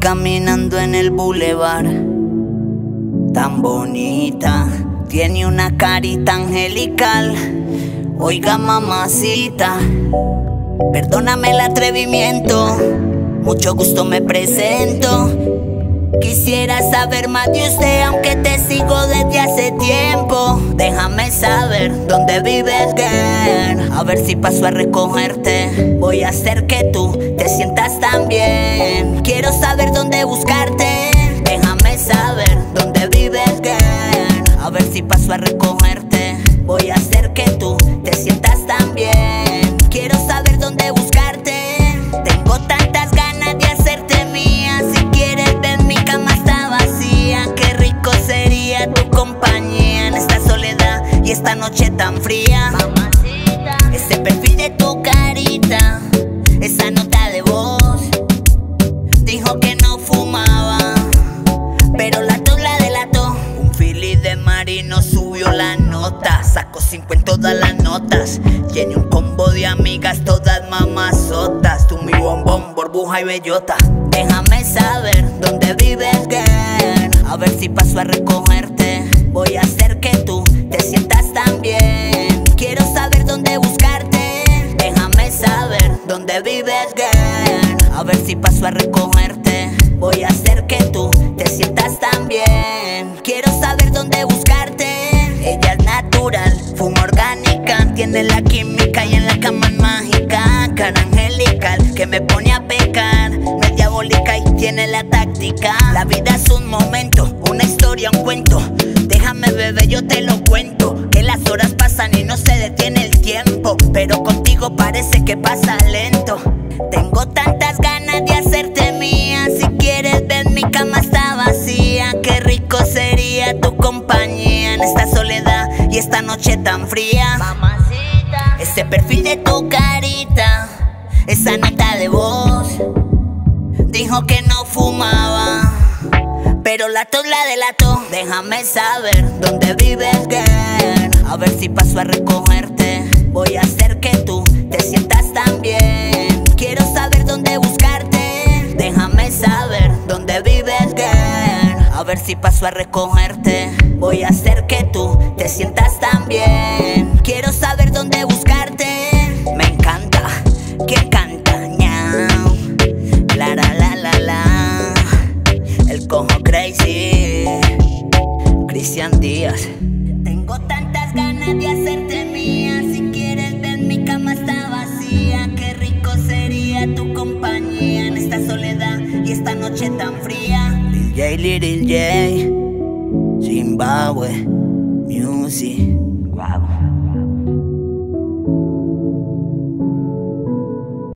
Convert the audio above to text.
caminando en el bulevar. Tan bonita, tiene una carita angelical. Oiga, mamacita, perdóname el atrevimiento, mucho gusto me presento. Quisiera saber más de usted, aunque te sigo desde hace tiempo. Déjame saber dónde vives, girl, a ver si paso a recogerte. Voy a hacer que tú te sientas tan bien. Quiero saber dónde buscarte. Déjame saber dónde vives, girl, a ver si paso a recogerte. Voy a hacer que tú te sientas tan bien. Quiero saber dónde buscarte. Tengo tantas ganas de hacerte mía. Si quieres ven, mi cama está vacía. Qué rico sería tu compañía en esta soledad y esta noche tan fría. Mamacita, ese perfil de tu carita, esa nota de voz. Dijo que no fumaba, pero la tos la delató. Un fili de marino subió la nota, sacó 5 en todas las notas. Tiene un combo de amigas, todas mamazotas. Tú mi bombón, burbuja y bellota. Déjame saber dónde vives, girl, a ver si paso a recogerte. Voy a hacer que tú te sientas tan bien. Quiero saber dónde buscarte. Déjame saber dónde vives, girl, a ver si paso a recogerte. Voy a hacer que tú te sientas tan bien. Quiero saber dónde buscarte. Ella es natural, fuma orgánica, tiene la química y en la cama es mágica. Cara angelical que me pone a pecar, no es diabólica y tiene la táctica. La vida es un momento, una historia, un cuento. Déjame, bebé, yo te lo cuento. Que las horas pasan y no se detiene el tiempo, pero contigo parece que pasa lento. Tengo tantas ganas de hacerte mía. Si quieres ven, mi cama está vacía. Qué rico sería tu compañía en esta soledad y esta noche tan fría. Mamacita, ese perfil de tu carita, esa nota de voz. Dijo que no fumaba, pero la tos la delató. Déjame saber dónde vives, girl, a ver si paso a recogerte. Voy a hacer que tú te sientas tan bien. Quiero saber dónde buscarte. Déjame saber dónde vives, girl, a ver si paso a recogerte. Voy a hacer que tú te sientas tan bien. Quiero saber dónde buscarte. Me encanta que canta, ñao, la la la la la. El cojo crazy, Cristian Díaz. Tengo tantas ganas de hacerte mía. Si quieres ven, mi cama está vacía. Qué rico sería tu compañía en esta soledad y esta noche tan fría. Lil Jay, Zimbabwe Music. Wow.